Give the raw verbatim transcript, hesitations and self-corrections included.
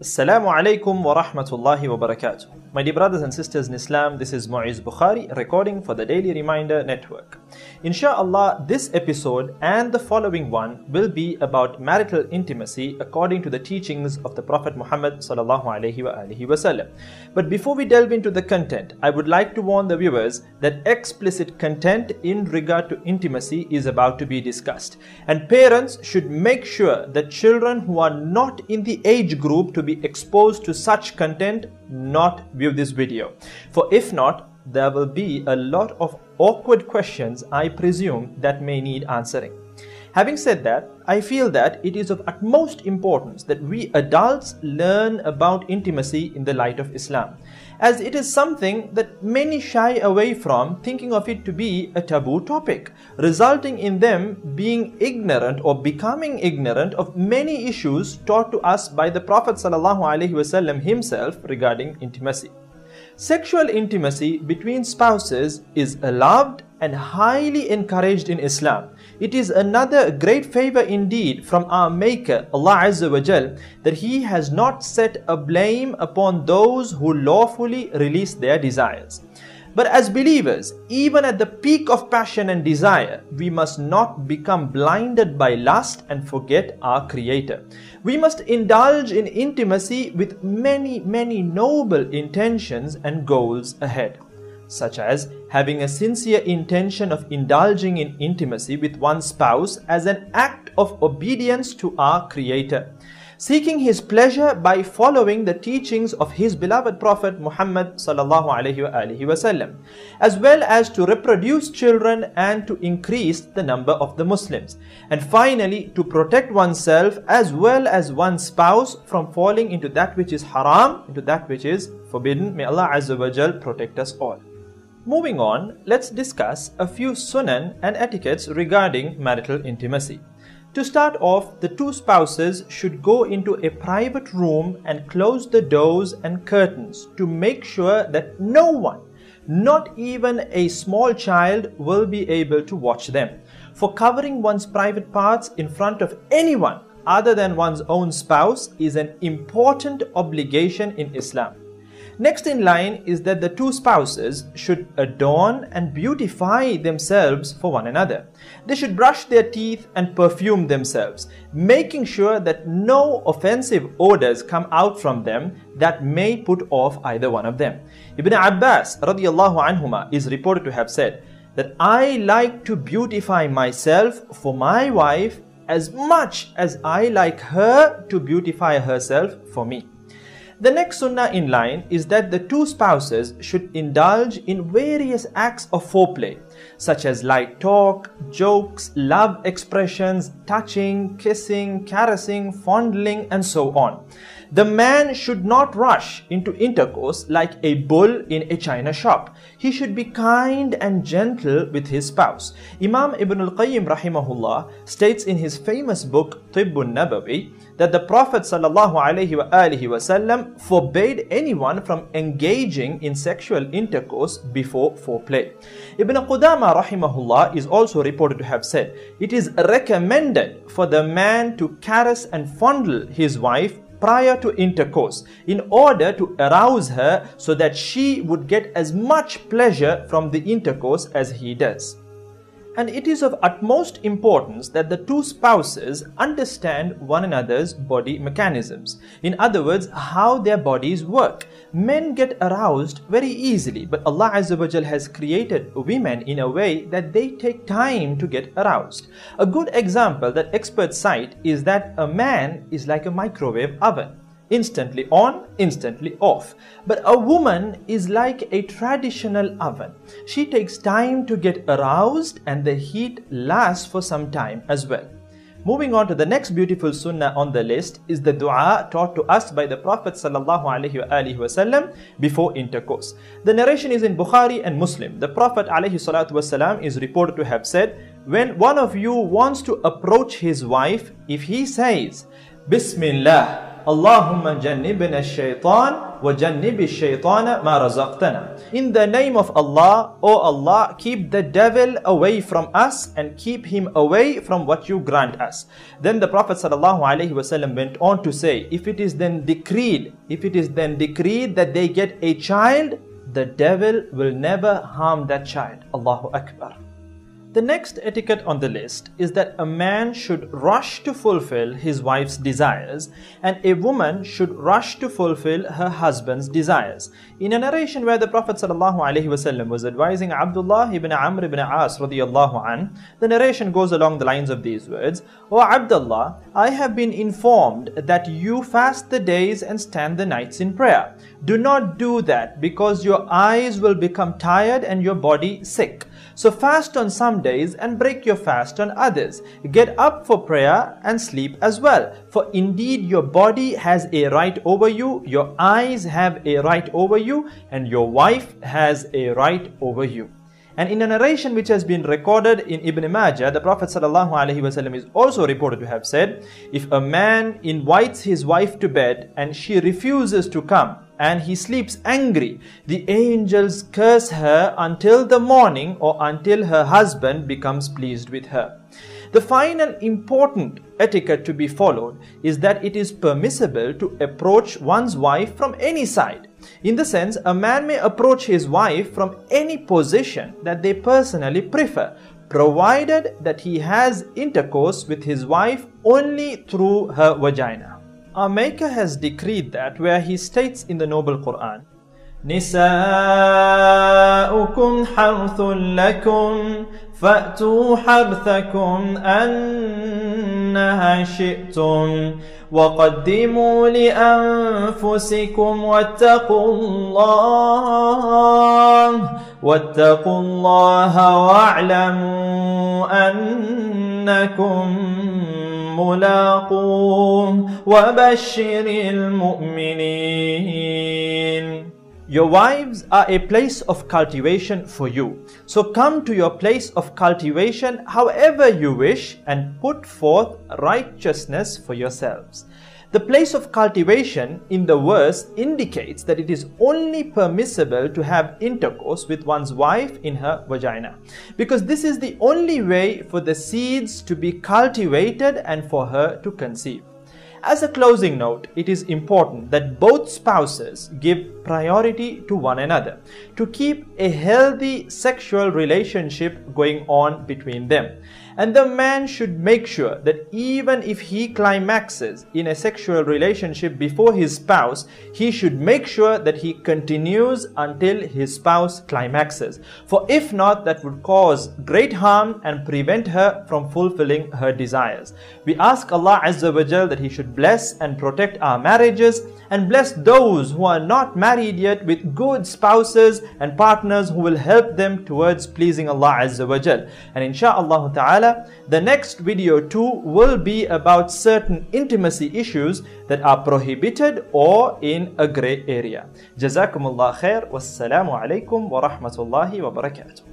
Assalamu alaikum wa rahmatullahi wa barakatuh. My dear brothers and sisters in Islam, this is Muiz Bukhari recording for the Daily Reminder Network. Insha'Allah, this episode and the following one will be about marital intimacy according to the teachings of the Prophet Muhammad sallallahu alaihi wa alihi wasallam. But before we delve into the content, I would like to warn the viewers that explicit content in regard to intimacy is about to be discussed. And parents should make sure that children who are not in the age group to be exposed to such content, not view this video. For if not, there will be a lot of awkward questions, I presume, that may need answering. Having said that, I feel that it is of utmost importance that we adults learn about intimacy in the light of Islam, as it is something that many shy away from, thinking of it to be a taboo topic, resulting in them being ignorant or becoming ignorant of many issues taught to us by the Prophet ﷺ himself regarding intimacy. Sexual intimacy between spouses is allowed and highly encouraged in Islam. It is another great favor indeed from our Maker, Allah Azza wa Jal, that He has not set a blame upon those who lawfully release their desires. But as believers, even at the peak of passion and desire, we must not become blinded by lust and forget our Creator. We must indulge in intimacy with many, many noble intentions and goals ahead, such as having a sincere intention of indulging in intimacy with one's spouse as an act of obedience to our Creator, seeking His pleasure by following the teachings of His beloved Prophet Muhammad ﷺ, as well as to reproduce children and to increase the number of the Muslims, and finally to protect oneself as well as one's spouse from falling into that which is haram, into that which is forbidden. May Allah Azza wa Jal protect us all. Moving on, let's discuss a few sunan and etiquettes regarding marital intimacy. To start off, the two spouses should go into a private room and close the doors and curtains to make sure that no one, not even a small child, will be able to watch them. For covering one's private parts in front of anyone other than one's own spouse is an important obligation in Islam. Next in line is that the two spouses should adorn and beautify themselves for one another. They should brush their teeth and perfume themselves, making sure that no offensive odors come out from them that may put off either one of them. Ibn Abbas radiallahu anhuma is reported to have said that I like to beautify myself for my wife as much as I like her to beautify herself for me. The next sunnah in line is that the two spouses should indulge in various acts of foreplay, such as light talk, jokes, love expressions, touching, kissing, caressing, fondling, and so on. The man should not rush into intercourse like a bull in a china shop. He should be kind and gentle with his spouse. Imam Ibn Al-Qayyim rahimahullah states in his famous book Tibbun Nabawi that the Prophet ﷺ forbade anyone from engaging in sexual intercourse before foreplay. Ibn Qudam rahimahullah is also reported to have said, it is recommended for the man to caress and fondle his wife prior to intercourse in order to arouse her so that she would get as much pleasure from the intercourse as he does. And it is of utmost importance that the two spouses understand one another's body mechanisms. In other words, how their bodies work. Men get aroused very easily, but Allah Azza wa Jal has created women in a way that they take time to get aroused. A good example that experts cite is that a man is like a microwave oven. Instantly on, instantly off. But a woman is like a traditional oven. She takes time to get aroused and the heat lasts for some time as well. Moving on to the next beautiful sunnah on the list is the dua taught to us by the Prophet ﷺ before intercourse. The narration is in Bukhari and Muslim. The Prophet ﷺ is reported to have said, when one of you wants to approach his wife, if he says, Bismillah, Allahumma jannibna shaitan وَجَنِّبِ الشَّيْطَانَ مَا رَزَقْتَنَا. In the name of Allah, O Allah, keep the devil away from us and keep him away from what you grant us. Then the Prophet ﷺ went on to say, if it is then decreed, if it is then decreed that they get a child, the devil will never harm that child. Allahu Akbar. The next etiquette on the list is that a man should rush to fulfill his wife's desires and a woman should rush to fulfill her husband's desires. In a narration where the Prophet ﷺ was advising Abdullah ibn Amr ibn As radiyallahu an, the narration goes along the lines of these words, O Abdullah, I have been informed that you fast the days and stand the nights in prayer. Do not do that because your eyes will become tired and your body sick. So fast on some days and break your fast on others. Get up for prayer and sleep as well. For indeed your body has a right over you, your eyes have a right over you, and your wife has a right over you. And in a narration which has been recorded in Ibn Majah, the Prophet ﷺ is also reported to have said, if a man invites his wife to bed and she refuses to come, and he sleeps angry, the angels curse her until the morning or until her husband becomes pleased with her. The final important etiquette to be followed is that it is permissible to approach one's wife from any side. In the sense, a man may approach his wife from any position that they personally prefer, provided that he has intercourse with his wife only through her vagina. Our Maker has decreed that where He states in the Noble Quran, نِسَاؤُكُمْ حَرْثٌ لَكُمْ فَأْتُوا حَرْثَكُمْ أَنَّهَا شِئْتُمْ وَقَدِّمُوا لِأَنفُسِكُمْ وَاتَّقُوا اللَّهَ وَاتَّقُوا اللَّهَ وَاعْلَمُوا أَنَّكُمْ وَبَشِّرِ الْمُؤْمِنِينَ. Your wives are a place of cultivation for you. So come to your place of cultivation however you wish and put forth righteousness for yourselves. The place of cultivation in the verse indicates that it is only permissible to have intercourse with one's wife in her vagina, because this is the only way for the seeds to be cultivated and for her to conceive. As a closing note, it is important that both spouses give priority to one another to keep a healthy sexual relationship going on between them. And the man should make sure that even if he climaxes in a sexual relationship before his spouse, he should make sure that he continues until his spouse climaxes. For if not, that would cause great harm and prevent her from fulfilling her desires. We ask Allah Azza wa Jal that He should bless and protect our marriages and bless those who are not married yet with good spouses and partners who will help them towards pleasing Allah Azza wa Jal. And insha'Allah ta'ala, the next video too will be about certain intimacy issues that are prohibited or in a grey area. Jazakumullah khair. Wassalamu alaikum wa rahmatullahi wa barakatuh.